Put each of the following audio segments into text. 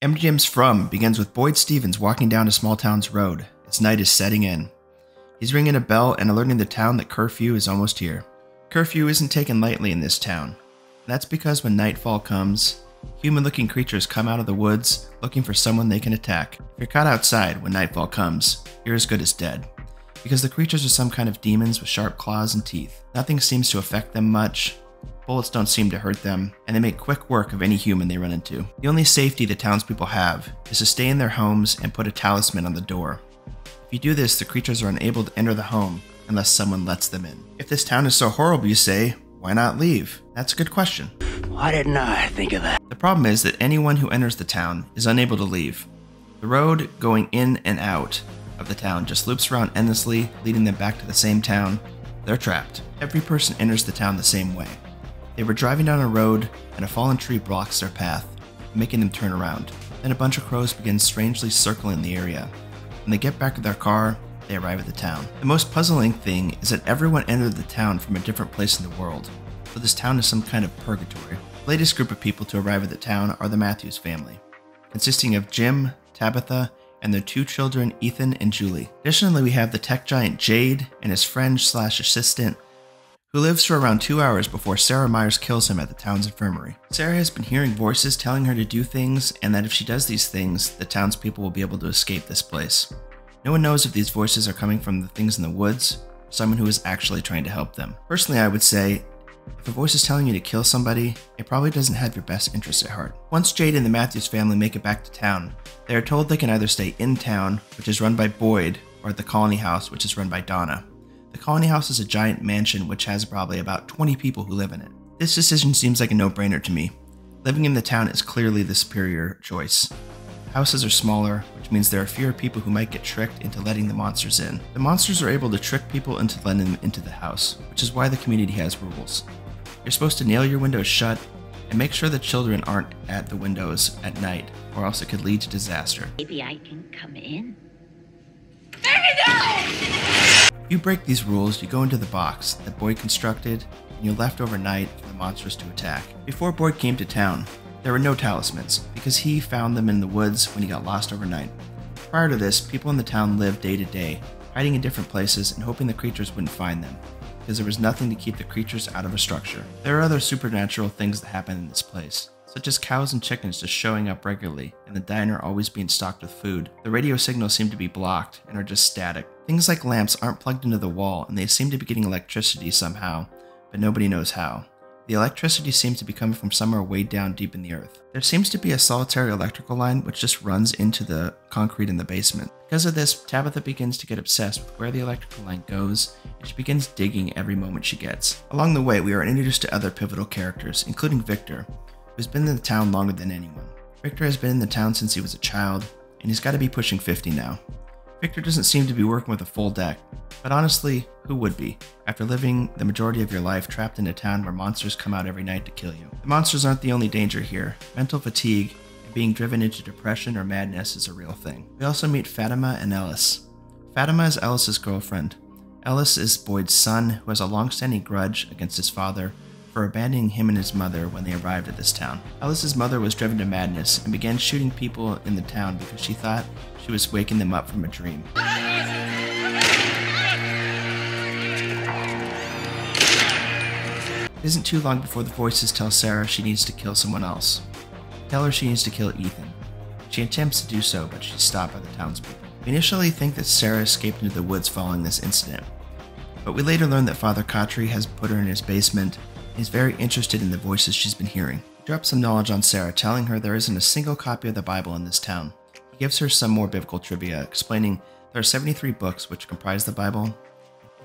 MGM's From begins with Boyd Stevens walking down a small town's road as night is setting in. He's ringing a bell and alerting the town that curfew is almost here. Curfew isn't taken lightly in this town. That's because when nightfall comes, human-looking creatures come out of the woods looking for someone they can attack. If you're caught outside when nightfall comes, you're as good as dead, because the creatures are some kind of demons with sharp claws and teeth. Nothing seems to affect them much, bullets don't seem to hurt them, and they make quick work of any human they run into. The only safety the townspeople have is to stay in their homes and put a talisman on the door. If you do this, the creatures are unable to enter the home unless someone lets them in. If this town is so horrible, you say, why not leave? That's a good question. Why didn't I think of that? The problem is that anyone who enters the town is unable to leave. The road going in and out of the town just loops around endlessly, leading them back to the same town. They're trapped. Every person enters the town the same way. They were driving down a road, and a fallen tree blocks their path, making them turn around. Then a bunch of crows begin strangely circling the area. When they get back to their car, they arrive at the town. The most puzzling thing is that everyone entered the town from a different place in the world, so this town is some kind of purgatory. The latest group of people to arrive at the town are the Matthews family, consisting of Jim, Tabitha, and their two children, Ethan and Julie. Additionally, we have the tech giant Jade and his friend/assistant, who lives for around 2 hours before Sarah Myers kills him at the town's infirmary. Sarah has been hearing voices telling her to do things, and that if she does these things, the townspeople will be able to escape this place. No one knows if these voices are coming from the things in the woods, or someone who is actually trying to help them. Personally, I would say, if a voice is telling you to kill somebody, it probably doesn't have your best interest at heart. Once Jade and the Matthews family make it back to town, they are told they can either stay in town, which is run by Boyd, or at the colony house, which is run by Donna. The colony house is a giant mansion which has probably about 20 people who live in it. This decision seems like a no-brainer to me. Living in the town is clearly the superior choice. Houses are smaller, which means there are fewer people who might get tricked into letting the monsters in. The monsters are able to trick people into letting them into the house, which is why the community has rules. You're supposed to nail your windows shut and make sure the children aren't at the windows at night, or else it could lead to disaster. Maybe I can come in? If you break these rules, you go into the box that Boyd constructed, and you're left overnight for the monsters to attack. Before Boyd came to town, there were no talismans, because he found them in the woods when he got lost overnight. Prior to this, people in the town lived day to day, hiding in different places and hoping the creatures wouldn't find them, because there was nothing to keep the creatures out of a structure. There are other supernatural things that happen in this place, such as cows and chickens just showing up regularly, and the diner always being stocked with food. The radio signals seem to be blocked and are just static. Things like lamps aren't plugged into the wall, and they seem to be getting electricity somehow, but nobody knows how. The electricity seems to be coming from somewhere way down deep in the earth. There seems to be a solitary electrical line which just runs into the concrete in the basement. Because of this, Tabitha begins to get obsessed with where the electrical line goes, and she begins digging every moment she gets. Along the way, we are introduced to other pivotal characters, including Victor, who's been in the town longer than anyone. Victor has been in the town since he was a child, and he's got to be pushing 50 now. Victor doesn't seem to be working with a full deck, but honestly, who would be, after living the majority of your life trapped in a town where monsters come out every night to kill you? The monsters aren't the only danger here. Mental fatigue and being driven into depression or madness is a real thing. We also meet Fatima and Ellis. Fatima is Ellis's girlfriend. Ellis is Boyd's son, who has a long-standing grudge against his father for abandoning him and his mother when they arrived at this town. Ellis's mother was driven to madness and began shooting people in the town because she thought she was waking them up from a dream. It isn't too long before the voices tell Sarah she needs to kill someone else. They tell her she needs to kill Ethan. She attempts to do so, but she's stopped by the townspeople. We initially think that Sarah escaped into the woods following this incident, but we later learn that Father Khatri has put her in his basement. He's very interested in the voices she's been hearing. He drops some knowledge on Sarah, telling her there isn't a single copy of the Bible in this town. He gives her some more biblical trivia, explaining there are 73 books which comprise the Bible.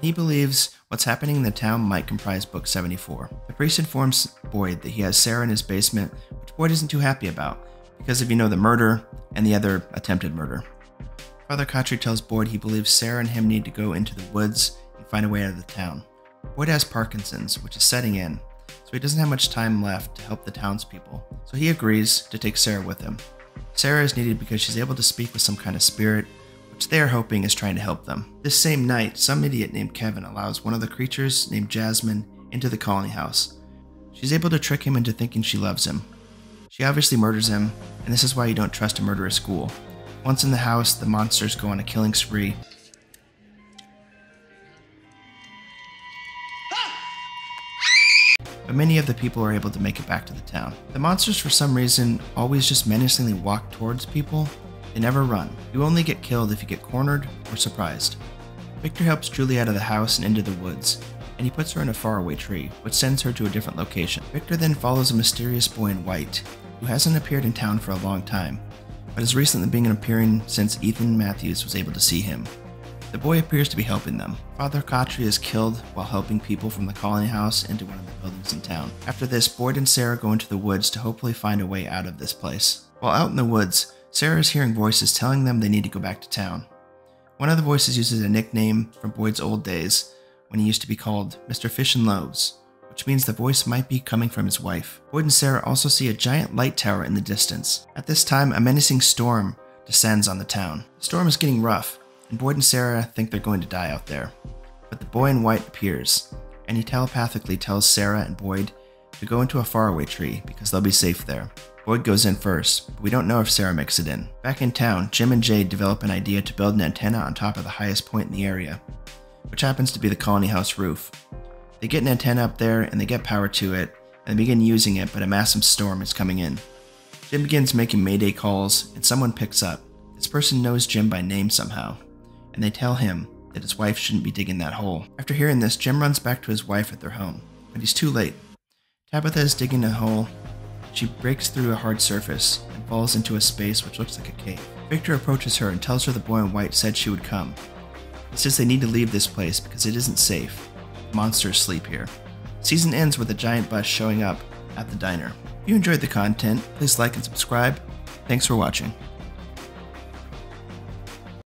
He believes what's happening in the town might comprise book 74. The priest informs Boyd that he has Sarah in his basement, which Boyd isn't too happy about, because if you know the murder and the other attempted murder. Father Khatri tells Boyd he believes Sarah and him need to go into the woods and find a way out of the town. Boyd has Parkinson's, which is setting in, so he doesn't have much time left to help the townspeople, so he agrees to take Sarah with him. Sarah is needed because she's able to speak with some kind of spirit, which they are hoping is trying to help them. This same night, some idiot named Kevin allows one of the creatures, named Jasmine, into the colony house. She's able to trick him into thinking she loves him. She obviously murders him, and this is why you don't trust a murderous ghoul. Once in the house, the monsters go on a killing spree. But many of the people are able to make it back to the town. The monsters, for some reason, always just menacingly walk towards people. They never run. You only get killed if you get cornered or surprised. Victor helps Julie out of the house and into the woods, and he puts her in a faraway tree, which sends her to a different location. Victor then follows a mysterious boy in white, who hasn't appeared in town for a long time, but has recently been appearing since Ethan Matthews was able to see him. The boy appears to be helping them. Father Khatri is killed while helping people from the colony house into one of the buildings in town. After this, Boyd and Sarah go into the woods to hopefully find a way out of this place. While out in the woods, Sarah is hearing voices telling them they need to go back to town. One of the voices uses a nickname from Boyd's old days, when he used to be called Mr. Fish and Loaves, which means the voice might be coming from his wife. Boyd and Sarah also see a giant light tower in the distance. At this time, a menacing storm descends on the town. The storm is getting rough, and Boyd and Sarah think they're going to die out there. But the boy in white appears, and he telepathically tells Sarah and Boyd to go into a faraway tree because they'll be safe there. Boyd goes in first, but we don't know if Sarah makes it in. Back in town, Jim and Jay develop an idea to build an antenna on top of the highest point in the area, which happens to be the colony house roof. They get an antenna up there, and they get power to it, and they begin using it, but a massive storm is coming in. Jim begins making mayday calls, and someone picks up. This person knows Jim by name somehow, and they tell him that his wife shouldn't be digging that hole. After hearing this, Jim runs back to his wife at their home, but he's too late. Tabitha is digging a hole. She breaks through a hard surface and falls into a space which looks like a cave. Victor approaches her and tells her the boy in white said she would come. He says they need to leave this place because it isn't safe. Monsters sleep here. Season ends with a giant bus showing up at the diner. If you enjoyed the content, please like and subscribe. Thanks for watching.